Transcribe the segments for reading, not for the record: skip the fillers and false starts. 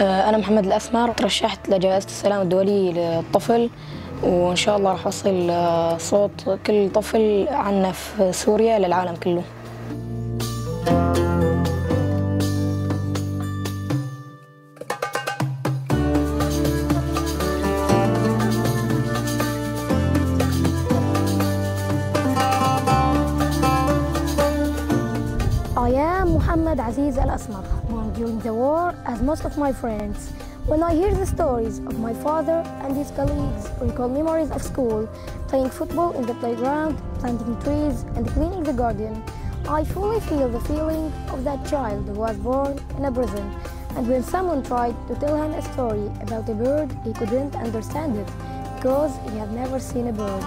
أنا محمد الأسمر، ترشحت لجائزة السلام الدولي للطفل، وإن شاء الله راح أوصل صوت كل طفل عنا في سوريا للعالم كله. I am Muhammad Aziz Al-Asma, during the war as most of my friends. When I hear the stories of my father and his colleagues, recall memories of school, playing football in the playground, planting trees and cleaning the garden, I fully feel the feeling of that child who was born in a prison, and when someone tried to tell him a story about a bird, he couldn't understand it because he had never seen a bird.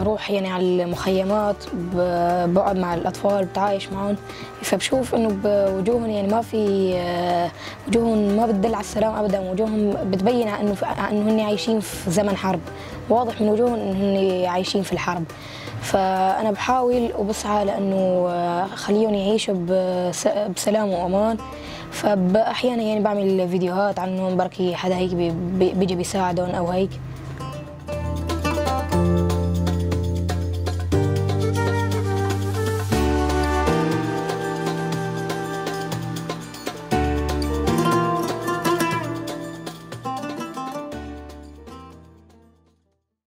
بروح يعني على المخيمات، بقعد مع الأطفال، بتعايش معهم، فبشوف إنه بوجوههم يعني ما في وجوههم ما بتدل على السلام أبداً، وجوههم بتبين إنه هن عايشين في زمن حرب، واضح من وجوههم إنه هن عايشين في الحرب. فأنا بحاول وبسعى لأنه خليهم يعيشوا بسلام وأمان، فأحياناً يعني بعمل فيديوهات عنهم بركي حدا هيك بيجي بيساعدهم أو هيك.